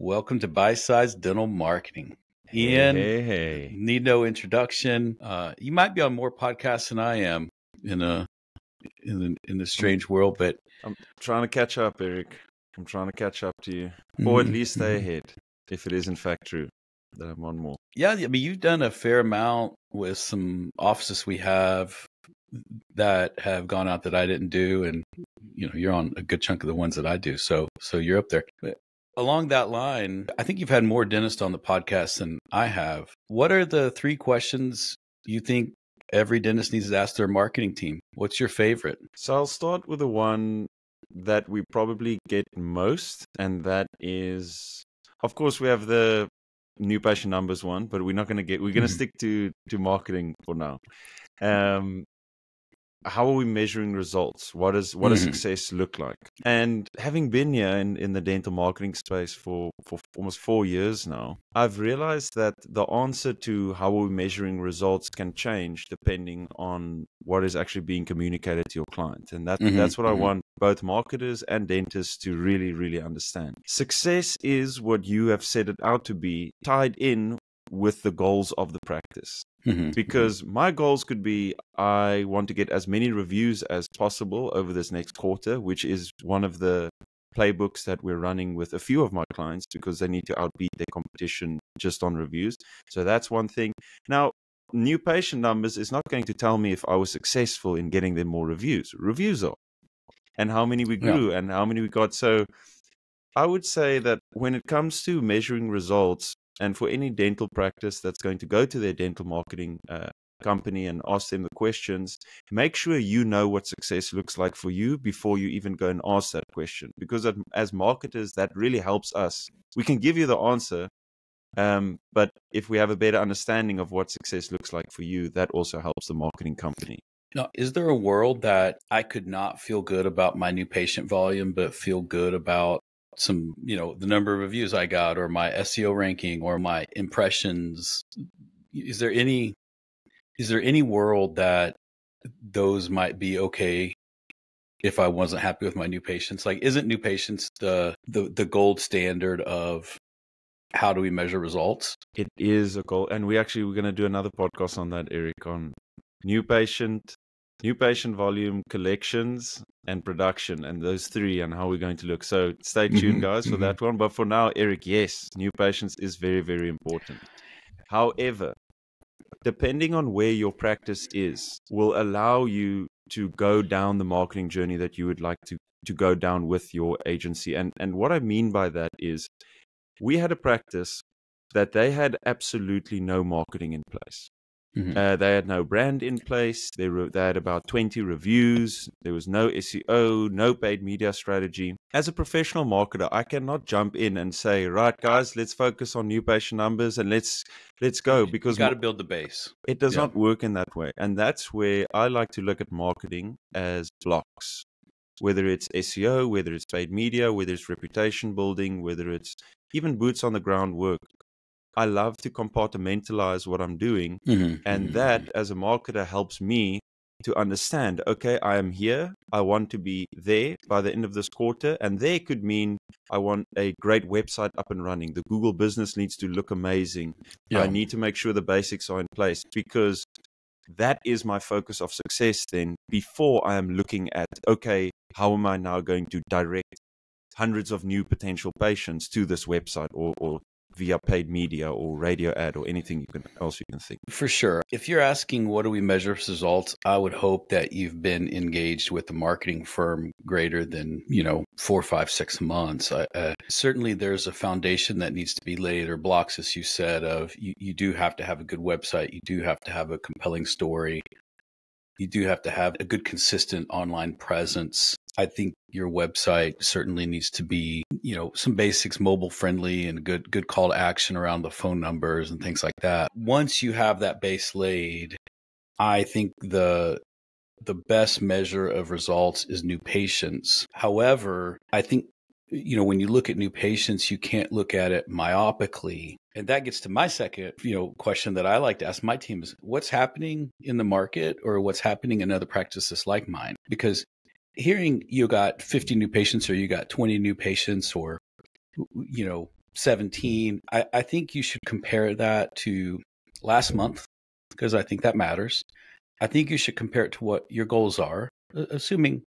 Welcome to Bite-Size Dental Marketing. Ian, hey. Need no introduction. You might be on more podcasts than I am in a strange world, but I'm trying to catch up, Eric. I'm trying to catch up to you, or at least stay ahead, if it is in fact true that I'm on more. Yeah, I mean, you've done a fair amount with some offices we have that have gone out that I didn't do, and you know, you're on a good chunk of the ones that I do. So you're up there. But along that line, I think you've had more dentists on the podcast than I have. What are the three questions you think every dentist needs to ask their marketing team? What's your favorite? So I'll start with the one that we probably get most, and that is, of course, we have the new patient numbers one, but we're not going to get, we're going to stick to marketing for now. How are we measuring results? What does success look like? And having been here in the dental marketing space for almost 4 years now, I've realized that the answer to how we're measuring results can change depending on what is actually being communicated to your client. And that's what I want both marketers and dentists to really, really understand. Success is what you have set it out to be, tied in with the goals of the practice. Because my goals could be, I want to get as many reviews as possible over this next quarter, which is one of the playbooks that we're running with a few of my clients because they need to outbeat their competition just on reviews. So that's one thing. Now, new patient numbers is not going to tell me if I was successful in getting them more reviews. Reviews are. And how many we grew and how many we got. So I would say that when it comes to measuring results, and for any dental practice that's going to go to their dental marketing company and ask them the questions, make sure you know what success looks like for you before you even go and ask that question. Because as marketers, that really helps us. We can give you the answer, but if we have a better understanding of what success looks like for you, that also helps the marketing company. Now, is there a world that I could not feel good about my new patient volume, but feel good about some, you know, the number of reviews I got, or my SEO ranking, or my impressions? Is there any world that those might be okay if I wasn't happy with my new patients? Like, isn't new patients the gold standard of how do we measure results? It is a goal, and we're going to do another podcast on that, Eric, on new patient volume, collections, and production, and those three, and how we're going to look. So stay tuned, guys, for that one. But for now, Eric, yes, new patients is very, very important. However, depending on where your practice is, will allow you to go down the marketing journey that you would like to go down with your agency. And what I mean by that is, we had a practice that they had absolutely no marketing in place. They had no brand in place. They had about 20 reviews. There was no SEO, no paid media strategy. As a professional marketer, I cannot jump in and say, right, guys, let's focus on new patient numbers and let's go, because you got to build the base. It does not work in that way. And that's where I like to look at marketing as blocks, whether it's SEO, whether it's paid media, whether it's reputation building, whether it's even boots on the ground work. I love to compartmentalize what I'm doing. And that, as a marketer, helps me to understand, okay, I am here. I want to be there by the end of this quarter. And there could mean I want a great website up and running. The Google business needs to look amazing. I need to make sure the basics are in place, because that is my focus of success then, before I am looking at, okay, how am I now going to direct hundreds of new potential patients to this website, or via paid media or radio ad or anything else you can think. For sure. If you're asking what do we measure as results, I would hope that you've been engaged with a marketing firm greater than, you know, 4, 5, 6 months. Certainly there's a foundation that needs to be laid, or blocks, as you said, of you do have to have a good website. You do have to have a compelling story. You do have to have a good, consistent online presence. I think your website certainly needs to be, you know, some basics, mobile friendly, and good call to action around the phone numbers and things like that. Once you have that base laid, I think the best measure of results is new patients. However, I think, you know, when you look at new patients, you can't look at it myopically. And that gets to my second, you know, question that I like to ask my team is, what's happening in the market, or what's happening in other practices like mine? Because hearing you got 50 new patients, or you got 20 new patients, or, you know, 17, I think you should compare that to last month, because I think that matters. I think you should compare it to what your goals are, assuming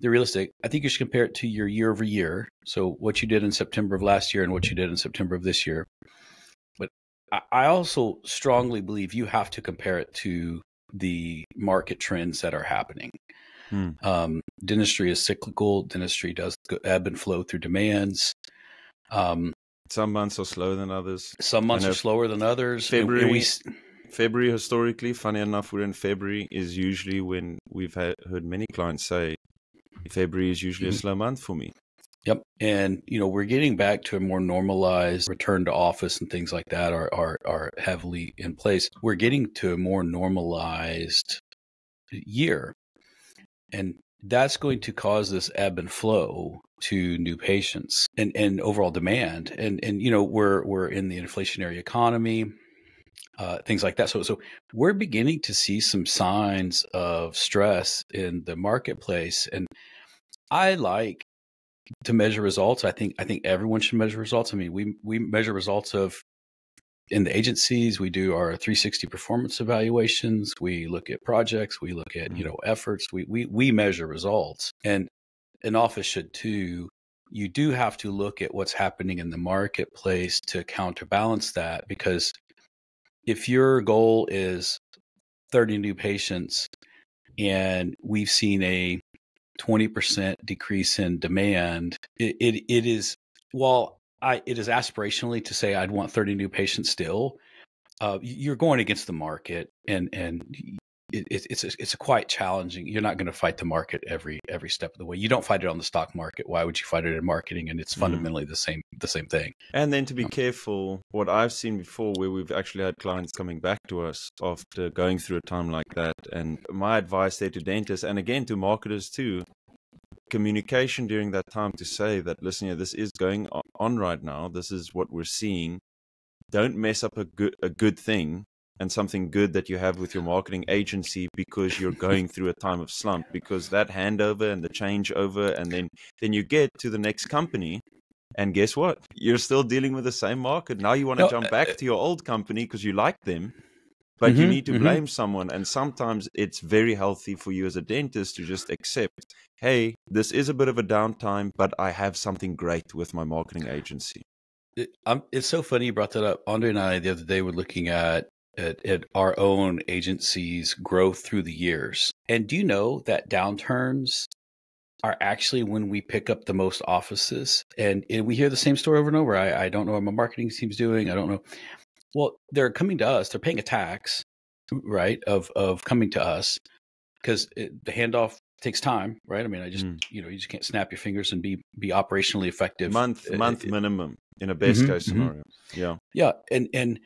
they're realistic. I think you should compare it to your year over year. So what you did in September of last year and what you did in September of this year. But I also strongly believe you have to compare it to the market trends that are happening. Dentistry is cyclical. Dentistry does ebb and flow through demands. Some months are slower than others. Some months are slower than others. February, historically, funny enough, we're in February, is usually when we've heard many clients say, February is usually a slow month for me. Yep. And, you know, we're getting back to a more normalized return to office and things like that are heavily in place. We're getting to a more normalized year. And that's going to cause this ebb and flow to new patients and overall demand. And you know, we're in the inflationary economy, things like that. So we're beginning to see some signs of stress in the marketplace. And I like to measure results. I think everyone should measure results. I mean, we measure results in the agencies. We do our 360 performance evaluations. We look at projects. We look at, you know, efforts. We measure results, and an office should too. You do have to look at what's happening in the marketplace to counterbalance that, because if your goal is 30 new patients and we've seen a 20% decrease in demand, it is, while it is aspirationally to say I'd want 30 new patients still, you're going against the market, and it's quite challenging. You're not going to fight the market every step of the way. You don't fight it on the stock market. Why would you fight it in marketing? And it's fundamentally the same thing. And then to be careful, what I've seen before, where we've actually had clients coming back to us after going through a time like that. And my advice there to dentists, and again to marketers too, communication during that time to say that, listen, this is going on right now. This is what we're seeing. Don't mess up a good thing and something good that you have with your marketing agency because you're going through a time of slump, because that handover and the changeover, and then you get to the next company and guess what? You're still dealing with the same market. Now you want to jump back to your old company because you like them, but you need to blame someone. And sometimes it's very healthy for you as a dentist to just accept, hey, this is a bit of a downtime, but I have something great with my marketing agency. It's so funny you brought that up. Andre and I the other day were looking at our own agency's growth through the years. And do you know that downturns are actually when we pick up the most offices? And we hear the same story over and over. I don't know what my marketing team's doing. I don't know. Well, they're coming to us. They're paying a tax, right, of coming to us, because the handoff takes time, right? I mean, you know, you just can't snap your fingers and be operationally effective. Month minimum in a best case scenario. Yeah. Yeah. And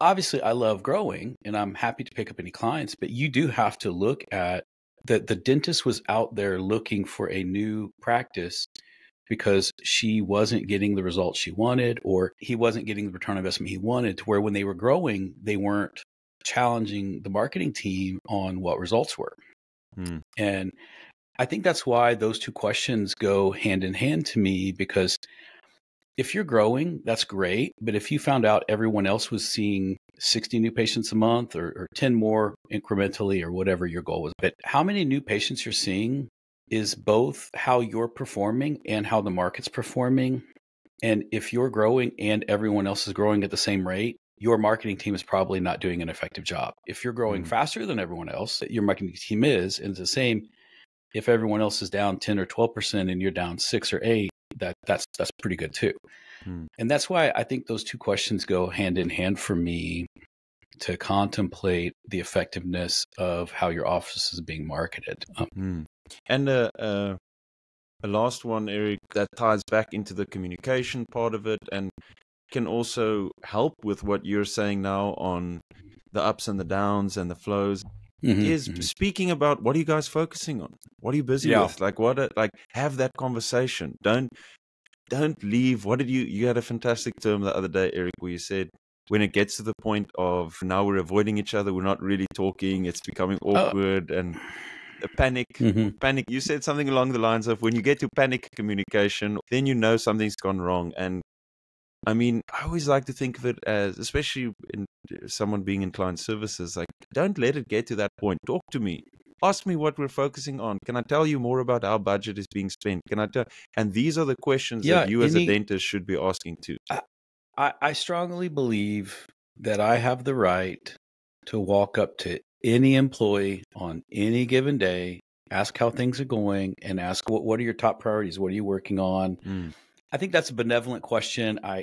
obviously, I love growing and I'm happy to pick up any clients, but you do have to look at that. The dentist was out there looking for a new practice because she wasn't getting the results she wanted, or he wasn't getting the return on investment he wanted, to where when they were growing, they weren't challenging the marketing team on what results were. And I think that's why those two questions go hand in hand to me, because if you're growing, that's great. But if you found out everyone else was seeing 60 new patients a month or 10 more incrementally or whatever your goal was, but how many new patients you're seeing is both how you're performing and how the market's performing. And if you're growing and everyone else is growing at the same rate, your marketing team is probably not doing an effective job. If you're growing faster than everyone else, your marketing team is, and it's the same. If everyone else is down 10 or 12% and you're down 6 or 8, that's pretty good too. And that's why I think those two questions go hand in hand for me, to contemplate the effectiveness of how your office is being marketed. And a last one, Eric, that ties back into the communication part of it and can also help with what you're saying now on the ups and the downs and the flows. Speaking about, what are you guys focusing on? What are you busy with? Like, have that conversation. Don't leave. What did you had a fantastic term the other day, Eric, where you said, when it gets to the point of now we're avoiding each other, we're not really talking, it's becoming awkward and a panic, you said something along the lines of, when you get to panic communication, then you know something's gone wrong. And I mean, I always like to think of it as, especially in someone being in client services, like, don't let it get to that point. Talk to me. Ask me what we're focusing on. Can I tell you more about how budget is being spent? Can I tell? And these are the questions that you as a dentist should be asking too. I strongly believe that I have the right to walk up to any employee on any given day, ask how things are going, and ask, what are your top priorities? What are you working on? Mm. I think that's a benevolent question. I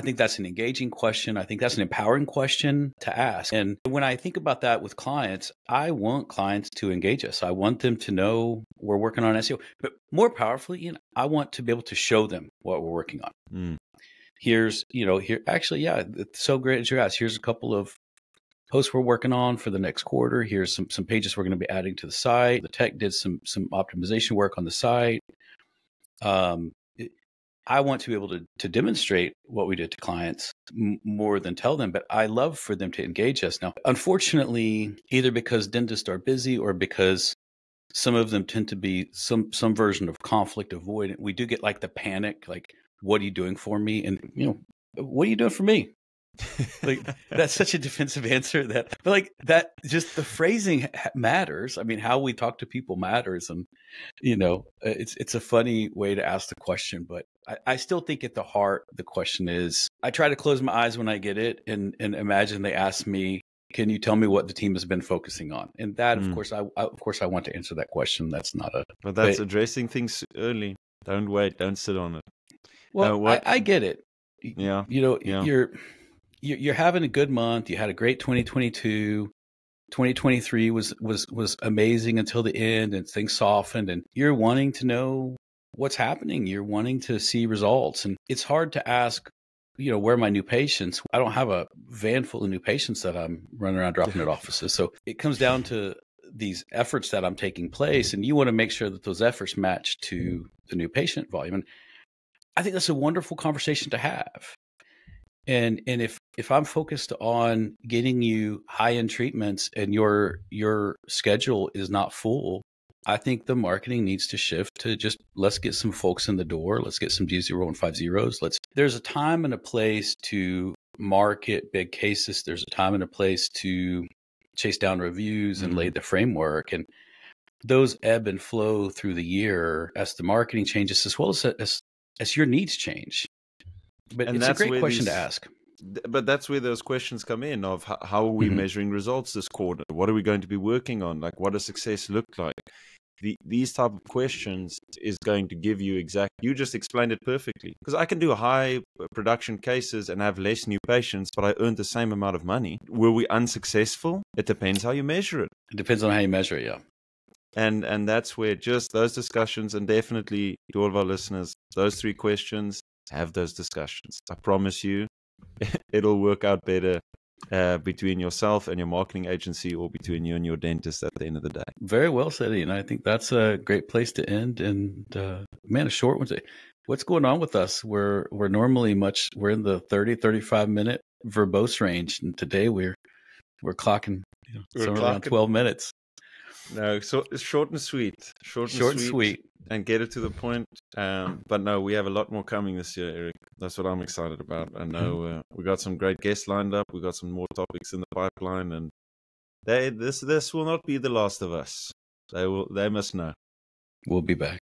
think that's an engaging question. I think that's an empowering question to ask. And when I think about that with clients, I want clients to engage us. I want them to know we're working on SEO. But more powerfully, you know, I want to be able to show them what we're working on. Mm. Here's, you know, here, actually, yeah, it's so great that you asked. Here's a couple of posts we're working on for the next quarter. Here's some pages we're going to be adding to the site. The tech did some optimization work on the site. I want to be able to demonstrate what we did to clients more than tell them, but I love for them to engage us. Now, unfortunately, either because dentists are busy or because some of them tend to be some version of conflict avoidant, we do get like the panic, like, what are you doing for me? And, you know, what are you doing for me? Like, that's such a defensive answer that, but like that, just the phrasing matters. I mean, how we talk to people matters. And, you know, it's a funny way to ask the question, but I still think at the heart, the question is, I try to close my eyes when I get it and imagine they ask me, can you tell me what the team has been focusing on? And that, of course, I want to answer that question. That's not a, but that's addressing things early. Don't wait. Don't sit on it. Well, I get it. Yeah. You know, you're having a good month. You had a great 2022. 2023 was amazing until the end, and things softened, and you're wanting to know what's happening. You're wanting to see results. And it's hard to ask, you know, where are my new patients? I don't have a van full of new patients that I'm running around dropping at offices. So it comes down to these efforts that I'm taking place, and you want to make sure that those efforts match to the new patient volume. And I think that's a wonderful conversation to have. And if I'm focused on getting you high-end treatments and your schedule is not full, I think the marketing needs to shift to just, let's get some folks in the door. Let's get some D0 and 50s. There's a time and a place to market big cases. There's a time and a place to chase down reviews and lay the framework. And those ebb and flow through the year as the marketing changes, as well as your needs change. But and it's a great question to ask. But that's where those questions come in of how are we measuring results this quarter? What are we going to be working on? Like, what does success look like? These type of questions is going to give you you just explained it perfectly. Because I can do high production cases and have less new patients, but I earned the same amount of money. Were we unsuccessful? It depends how you measure it. It depends on how you measure it, yeah. And that's where just those discussions, and definitely to all of our listeners, those three questions, have those discussions. I promise you, it'll work out better between yourself and your marketing agency, or between you and your dentist at the end of the day. Very well said, Ian. I think that's a great place to end. And man, a short one. What's going on with us? We're normally we're in the 30, 35-minute verbose range, and today we're clocking, you know, around 12 minutes. No, so short and sweet. Short and sweet. And get it to the point. But no, we have a lot more coming this year, Eric. That's what I'm excited about. I know we got some great guests lined up. We got some more topics in the pipeline, and this will not be the last of us. They must know. We'll be back.